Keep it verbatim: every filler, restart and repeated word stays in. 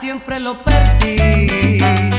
siempre lo perdí.